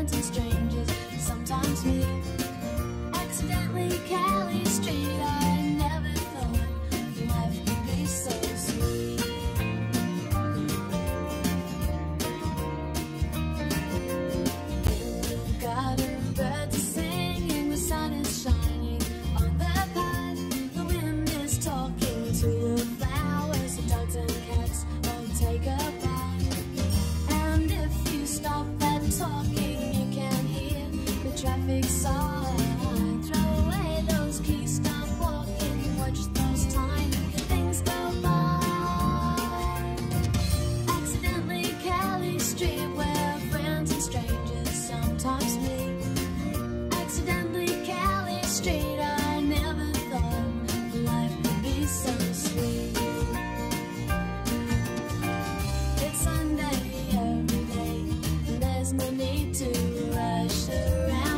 friends and strangers, sometimes me. Accidentally Cali Street, I never thought you might be so sweet. In the garden, birds are singing, the sun is shining on the path. The wind is talking to the flowers, the dogs and cats won't take a bath. And if you stop that talking, you can hear the traffic song. There's no need to rush around.